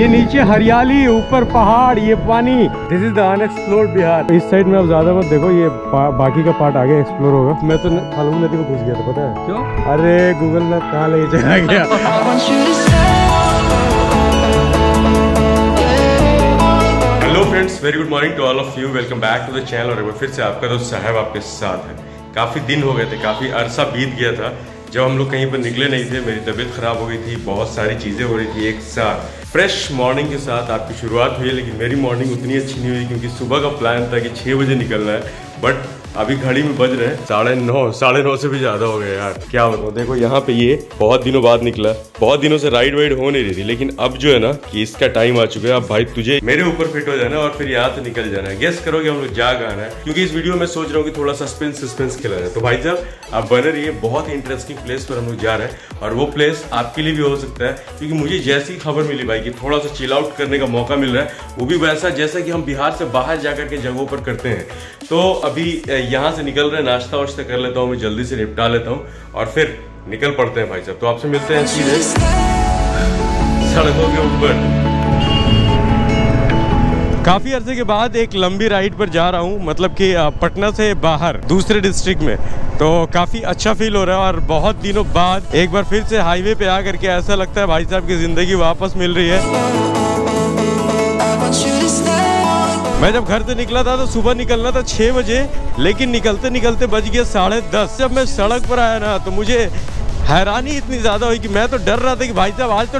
ये नीचे हरियाली, ऊपर पहाड़, ये पानी। This is the unexplored Bihar. इस साइड में आप ज्यादा मत देखो, ये बाकी का पार्ट आगे एक्सप्लोर होगा। मैं तो फाल्गुन नदी को घुस गया था, पता है क्यों? अरे गूगल मैप कहाँ ले चला गया। Hello friends, very good morning to all of you, welcome back to the channel. और फिर से आपका दोस्त साहब आपके साथ है। काफी दिन हो गए थे, काफी अरसा बीत गया था जब हम लोग कहीं पर निकले नहीं थे। मेरी तबीयत खराब हो गई थी, बहुत सारी चीजें हो रही थी एक साथ। फ्रेश मॉर्निंग के साथ आपकी शुरुआत हुई है, लेकिन मेरी मॉर्निंग उतनी अच्छी नहीं हुई क्योंकि सुबह का प्लान था कि 6 बजे निकलना है, बट अभी घड़ी में बज रहे हैं 9:30 से भी ज्यादा हो गया यार, क्या बताऊँ। देखो यहाँ पे ये बहुत दिनों बाद निकला, बहुत दिनों से राइड वाइड हो नहीं रही थी, लेकिन अब जो है ना कि इसका टाइम आ चुका है। अब भाई तुझे मेरे ऊपर फिट हो जाना है और फिर यहाँ से निकल जाना है। गेस करोगे हम लोग जा गाना है, क्योंकि इस वीडियो में सोच रहा हूँ कि थोड़ा सस्पेंस खेला जाए। तो भाई साहब आप बने रहिए, बहुत इंटरेस्टिंग प्लेस पर हम लोग जा रहे हैं और वो प्लेस आपके लिए भी हो सकता है, क्योंकि मुझे जैसी खबर मिली भाई कि थोड़ा सा चिल आउट करने का मौका मिल रहा है, वो भी वैसा जैसा कि हम बिहार से बाहर जाकर के जगहों पर करते हैं। तो अभी यहाँ से निकल रहे, नाश्ता वाश्ता कर लेता हूँ, मैं जल्दी से निपटा लेता हूँ और फिर निकल पड़ते हैं भाई साहब। तो आपसे मिलते हैं सीधे सड़कों के ऊपर। काफ़ी अरसे के बाद एक लंबी राइड पर जा रहा हूँ, मतलब कि पटना से बाहर दूसरे डिस्ट्रिक्ट में, तो काफ़ी अच्छा फील हो रहा है। और बहुत दिनों बाद एक बार फिर से हाईवे पे आ करके ऐसा लगता है भाई साहब की ज़िंदगी वापस मिल रही है। मैं जब घर से निकला था तो सुबह निकलना था 6 बजे, लेकिन निकलते निकलते बज गया 10:30। जब मैं सड़क पर आया ना तो मुझे हैरानी इतनी ज़्यादा हुई कि मैं तो डर रहा था कि भाई साहब आज तो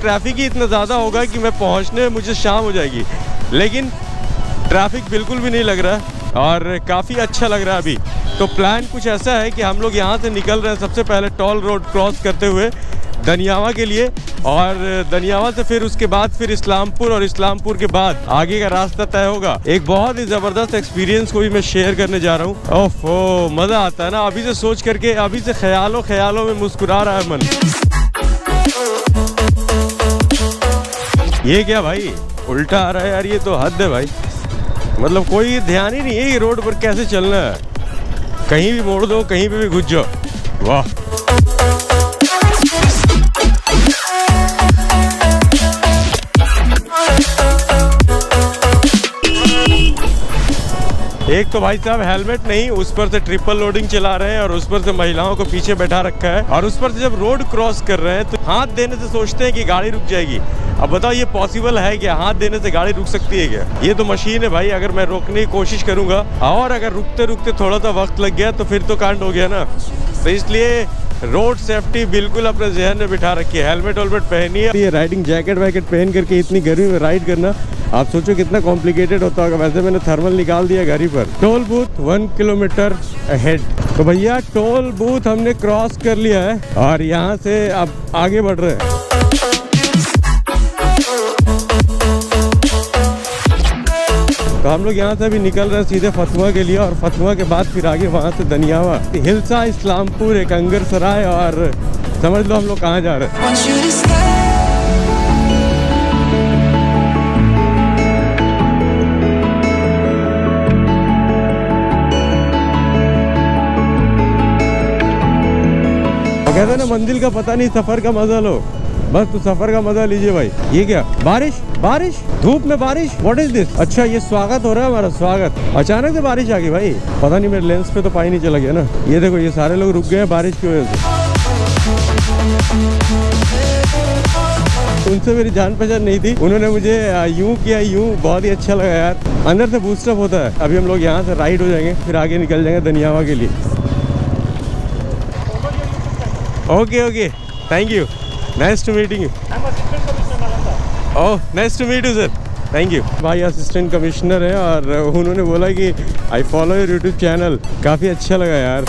ट्रैफिक ही इतना ज़्यादा होगा कि मैं पहुंचने में मुझे शाम हो जाएगी, लेकिन ट्रैफिक बिल्कुल भी नहीं लग रहा है और काफ़ी अच्छा लग रहा है। अभी तो प्लान कुछ ऐसा है कि हम लोग यहाँ से निकल रहे हैं, सबसे पहले टोल रोड क्रॉस करते हुए दनियावा के लिए, और दनियावा से फिर उसके बाद फिर इस्लामपुर, और इस्लामपुर के बाद आगे का रास्ता तय होगा। एक बहुत ही ज़बरदस्त एक्सपीरियंस को भी मैं शेयर करने जा रहा हूँ। ओफो मज़ा आता है ना, अभी से सोच करके, अभी से ख्यालों में मुस्कुरा रहा है मन। ये क्या भाई उल्टा आ रहा है यार, ये तो हद है भाई, मतलब कोई ध्यान ही नहीं है ये रोड पर कैसे चलना है, कहीं भी मोड़ दो, कहीं पर भी घुस जाओ। वाह एक तो भाई साहब हेलमेट नहीं, उस पर से ट्रिपल लोडिंग चला रहे हैं और उस पर से महिलाओं को पीछे बैठा रखा है, और उस पर से जब रोड क्रॉस कर रहे हैं तो हाथ देने से सोचते हैं कि गाड़ी रुक जाएगी। अब बताओ ये पॉसिबल है क्या? हाथ देने से गाड़ी रुक सकती है क्या? ये तो मशीन है भाई, अगर मैं रोकने की कोशिश करूंगा और अगर रुकते रुकते थोड़ा सा वक्त लग गया तो फिर तो कांड हो गया ना। तो इसलिए रोड सेफ्टी बिल्कुल अपने जहन में बिठा रखी है, हेलमेट वेलमेट पहनिए। ये राइडिंग जैकेट वैकेट पहन करके इतनी गर्मी में राइड करना, आप सोचो कितना कॉम्प्लिकेटेड होता होगा। वैसे मैंने थर्मल निकाल दिया गाड़ी पर। Toll booth 1 kilometre ahead. तो भैया टोल बूथ हमने क्रॉस कर लिया है और यहाँ से अब आगे बढ़ रहे हैं। तो हम लोग यहाँ से भी निकल रहे हैं सीधे फतुआ के लिए, और फतुआ के बाद फिर आगे वहाँ से दनियावा, हिल्सा, इस्लामपुर, एकंगरसराय, और समझ लो हम लोग कहाँ जा रहे हैं। कहते ना मंजिल का पता नहीं, सफर का मजा लो। बस तो सफर का मजा लीजिए भाई। ये क्या बारिश, धूप में बारिश, व्हाट इज दिस? अच्छा ये स्वागत हो रहा है हमारा, स्वागत। अचानक से बारिश आ गई भाई, पता नहीं मेरे लेंस पे तो पानी नहीं चला गया ना। ये देखो ये सारे लोग रुक गए हैं बारिश की वजह से। उनसे मेरी जान पहचान नहीं थी, उन्होंने मुझे यूँ किया यूँ, बहुत ही अच्छा लगा यार, अंदर से बूस्टअप होता है। अभी हम लोग यहाँ से राइड हो जाएंगे, फिर आगे निकल जाएंगे दनियावा के लिए। Okay thank you, nice to meeting you. Oh nice to meet you sir, thank you. भाई असिस्टेंट कमिश्नर है और उन्होंने बोला कि I follow your YouTube channel. काफ़ी अच्छा लगा यार।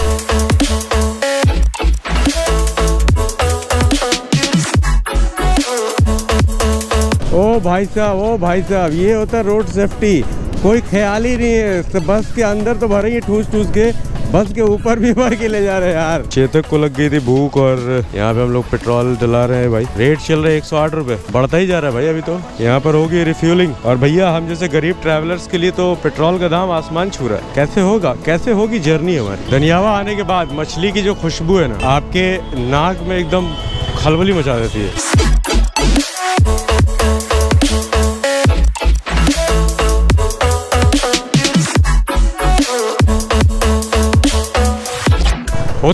ओ भाई साहब ये होता है रोड सेफ्टी, कोई ख्याल ही नहीं है। तो बस के अंदर तो भरे ही ठूस के, बस के ऊपर भी भर के ले जा रहे हैं यार। चेतक को लग गई थी भूख और यहाँ पे हम लोग पेट्रोल डला रहे हैं भाई। रेट चल रहा है 108 रुपए, बढ़ता ही जा रहा है भाई। अभी तो यहाँ पर होगी रिफ्यूलिंग, और भैया हम जैसे गरीब ट्रैवलर्स के लिए तो पेट्रोल का दाम आसमान छू रहा है। कैसे होगा, कैसे होगी जर्नी हमारी। दनियावा आने के बाद मछली की जो खुशबू है ना, आपके नाक में एकदम खलबली मचा देती है।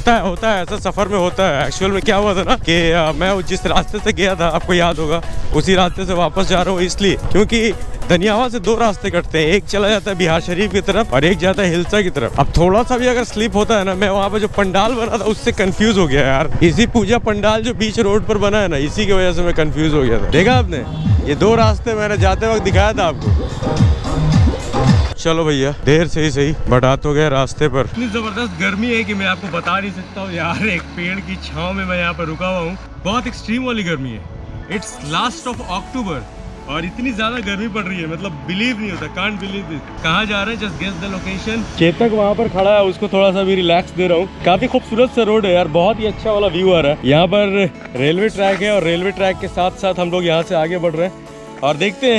होता है ऐसा सफ़र में होता है। एक्चुअल में क्या हुआ था ना कि मैं जिस रास्ते से गया था आपको याद होगा उसी रास्ते से वापस जा रहा हूँ, इसलिए क्योंकि दनियावा से दो रास्ते कटते हैं, एक चला जाता है बिहार शरीफ की तरफ और एक जाता है हिल्सा की तरफ। अब थोड़ा सा भी अगर स्लिप होता है ना, मैं वहाँ पे जो पंडाल बना था उससे कंफ्यूज हो गया यार। इसी पूजा पंडाल जो बीच रोड पर बना है ना, इसी की वजह से मैं कंफ्यूज हो गया था। देखा आपने ये दो रास्ते मैंने जाते वक्त दिखाया था आपको। चलो भैया देर से ही सही बटा तो गए रास्ते पर। इतनी जबरदस्त गर्मी है कि मैं आपको बता नहीं सकता हूँ यार। एक पेड़ की छाँव में मैं यहाँ पर रुका हुआ हूँ, बहुत एक्सट्रीम वाली गर्मी है। इट्स लास्ट ऑफ अक्टूबर और इतनी ज्यादा गर्मी पड़ रही है, मतलब बिलीव नहीं होता, कांट बिलीव दिस। कहाँ जा रहे हैं just guess the location. Chetak वहाँ पर खड़ा है, उसको थोड़ा सा भी रिलैक्स दे रहा हूँ। काफी खूबसूरत सा रोड है यार, बहुत ही अच्छा वाला व्यू आ रहा है। यहाँ पर रेलवे ट्रैक है और रेलवे ट्रैक के साथ साथ हम लोग यहाँ से आगे बढ़ रहे हैं और देखते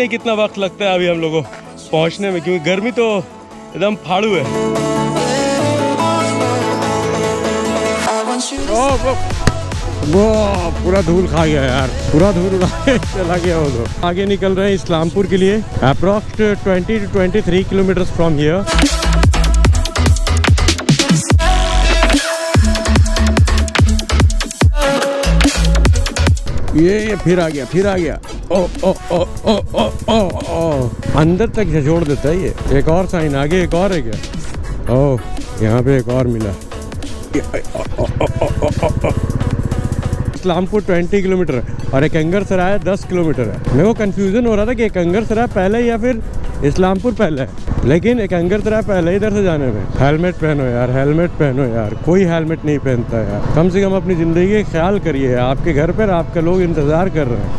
हैं कितना वक्त लगता है अभी हम लोगों को पहुँचने में, क्योंकि गर्मी तो एकदम फाड़ू है। वो पूरा धूल खा गया यार, पूरा धूल उड़ा के चला गया वो तो। आगे निकल रहे हैं इस्लामपुर के लिए, approx 20 to 23 kilometre from here. ये फिर आ गया। ओ अंदर तक झोड़ देता है ये। एक और साइन आगे, एक और है क्या? ओ यहाँ पे एक और मिला। इस्लामपुर 20 किलोमीटर और एकंगरसराय 10 किलोमीटर है। मेरे को कंफ्यूजन हो रहा था कि एकंगरसराय पहले या फिर इस्लामपुर पहले है, लेकिन एकंगरसराय पहले। इधर से जाने में हेलमेट पहनो यार, हेलमेट पहनो यार। कोई हेलमेट नहीं पहनता यार। कम से कम अपनी ज़िंदगी का ख्याल करिए। आपके घर पर आपके लोग इंतज़ार कर रहे हैं।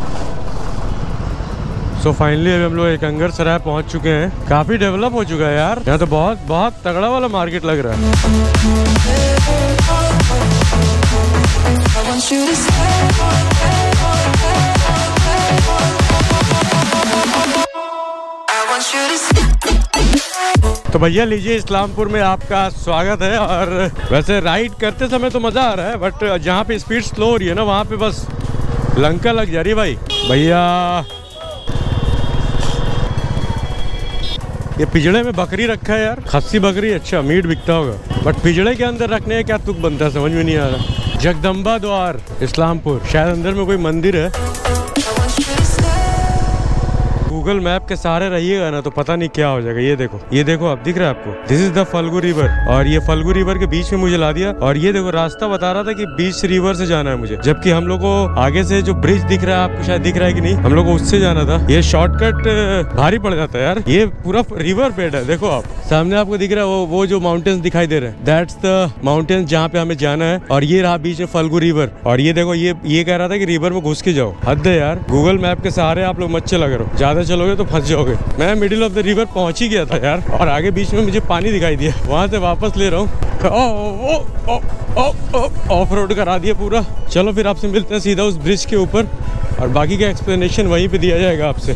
तो फाइनली अभी हम लोग एकंगरसराय पहुंच चुके हैं। काफ़ी डेवलप हो चुका है यार, यहाँ तो बहुत तगड़ा वाला मार्केट लग रहा है। तो भैया लीजिए इस्लामपुर में आपका स्वागत है। और वैसे राइड करते समय तो मज़ा आ रहा है, बट जहाँ पे स्पीड स्लो हो रही है ना वहाँ पे बस लंका लग जा रही है भाई। भैया ये पिजड़े में बकरी रखा है यार, खस्सी बकरी। अच्छा मीट बिकता होगा, बट पिजड़े के अंदर रखने का क्या तुक बनता है समझ में नहीं आ रहा। जगदम्बा द्वार इस्लामपुर, शायद अंदर में कोई मंदिर है। गूगल मैप के सहारे रहिएगा ना तो पता नहीं क्या हो जाएगा। ये देखो आप दिख रहा है आपको, this is the Phalgu river. और ये फल्गु रिवर के बीच में मुझे ला दिया। और ये देखो रास्ता बता रहा था कि बीच रिवर से जाना है मुझे, जबकि हम लोग को आगे से जो ब्रिज दिख रहा है आपको शायद दिख रहा है कि नहीं, हम लोग को उससे जाना था। ये शॉर्टकट भारी पड़ जाता है यार। ये पूरा रिवर बेड है, देखो आप सामने आपको दिख रहा है वो जो माउंटेन्स दिखाई दे रहे हैं, दैट्स द माउंटेन्स जहाँ पे हमें जाना है। और ये रहा बीच में फल्गु रिवर। और ये देखो ये कह रहा था कि रिवर में घुस के जाओ। हद है यार, गूगल मैप के सहारे आप लोग मच्छे लग रहे हो, ज्यादा चलोगे तो फंस जाओगे। मैं मिडिल ऑफ द रिवर पहुंच ही गया था यार, और आगे बीच में मुझे पानी दिखाई दिया, वहां से वापस ले रहा हूँ। ऑफ रोड करा दिया पूरा। चलो फिर आपसे मिलते हैं सीधा उस ब्रिज के ऊपर, और बाकी का एक्सप्लेनेशन वहीं पे दिया जाएगा आपसे।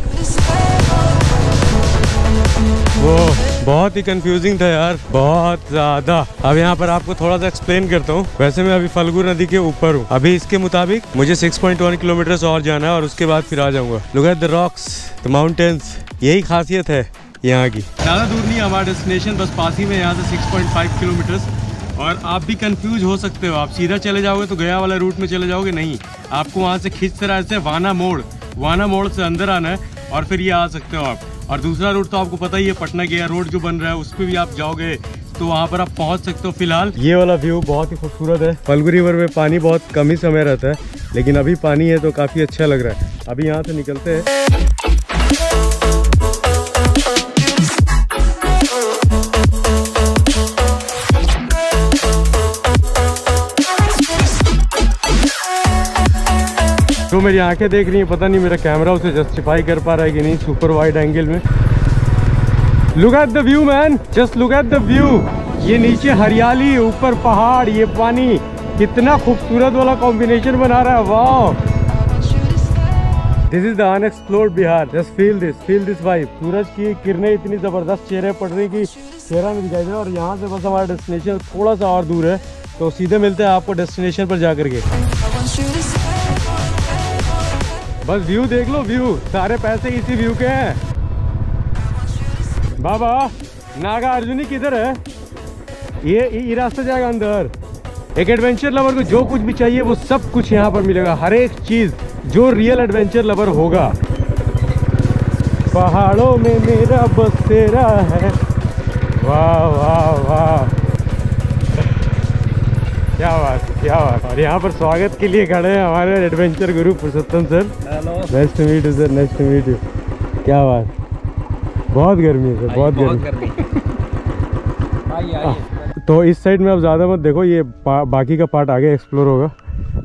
वो बहुत ही कंफ्यूजिंग था यार, बहुत ज्यादा। अब यहाँ पर आपको थोड़ा सा एक्सप्लेन करता हूँ। वैसे मैं अभी फल्गु नदी के ऊपर हूँ। अभी इसके मुताबिक मुझे 6.1 किलोमीटर और जाना है और उसके बाद फिर आ जाऊंगा। Look at the rocks, the mountains, यही खासियत है यहाँ की। ज़्यादा दूर नहीं हमारा डेस्टिनेशन, बस पास ही में यहाँ से 6.5 किलोमीटर। और आप भी कंफ्यूज हो सकते हो, आप सीधा चले जाओगे तो गया वाला रूट में चले जाओगे, नहीं, आपको वहाँ से खींच तरह से वाना मोड़ से अंदर आना है और फिर ये आ सकते हो आप। और दूसरा रूट तो आपको पता ही है, पटना गया रोड जो बन रहा है उस पर भी आप जाओगे तो वहाँ पर आप पहुँच सकते हो। फिलहाल ये वाला व्यू बहुत ही खूबसूरत है। फल्गु रिवर में पानी बहुत कम ही समय रहता है, लेकिन अभी पानी है तो काफ़ी अच्छा लग रहा है। अभी यहाँ से निकलते हैं। तो मेरी आंखें देख रही हैं, पता नहीं मेरा कैमरा उसे जस्टिफाई कर पा रहा है कि नहीं सुपर वाइड एंगल में। Look at the view man, just look at the view. ये नीचे हरियाली, ऊपर पहाड़, ये पानी, कितना खूबसूरत वाला कॉम्बिनेशन बना रहा है। वाह, this is the unexplored Bihar. Just feel this vibe. सूरज की किरणें इतनी ज़बरदस्त चेहरे पड़ रही कि चेहरा में दिखाई दे रहा है। और यहाँ से बस हमारा डेस्टिनेशन थोड़ा सा और दूर है, तो सीधे मिलते हैं आपको डेस्टिनेशन पर जा करके। बस व्यू देख लो, व्यू, सारे पैसे इसी व्यू के हैं। बाबा नागार्जुनी किधर है? ये रास्ता जाएगा अंदर। एक एडवेंचर लवर को जो कुछ भी चाहिए वो सब कुछ यहाँ पर मिलेगा, हर एक चीज़ जो रियल एडवेंचर लवर होगा। पहाड़ों में मेरा बसेरा है। वाह वाह वाह, क्या बात है, क्या बात। और यहाँ पर स्वागत के लिए खड़े हैं हमारे adventure guru Purushottam sir. Hello, nice to meet you sir, nice to meet you. क्या बात, बहुत गर्मी है सर, बहुत गर्मी। आइए। तो इस साइड में आप ज़्यादा मत देखो, ये बाकी का पार्ट आगे एक्सप्लोर होगा।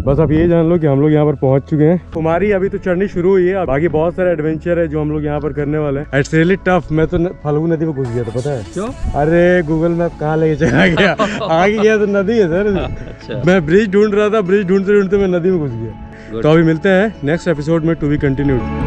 बस आप ये जान लो कि हम लोग यहाँ पर पहुँच चुके हैं। हमारी अभी तो चढ़नी शुरू हुई है, बाकी बहुत सारे एडवेंचर है जो हम लोग यहाँ पर करने वाले हैं। It's really tough. मैं तो फल्गु नदी में घुस गया था, पता है क्यों? अरे गूगल मैप कहाँ लेके चला गया, आगे गया तो नदी है सर। अच्छा। मैं ब्रिज ढूंढ रहा था, ब्रिज ढूंढते ढूंढते मैं नदी में घुस गया। तो अभी मिलते हैं नेक्स्ट एपिसोड में, टू बी कंटिन्यूड।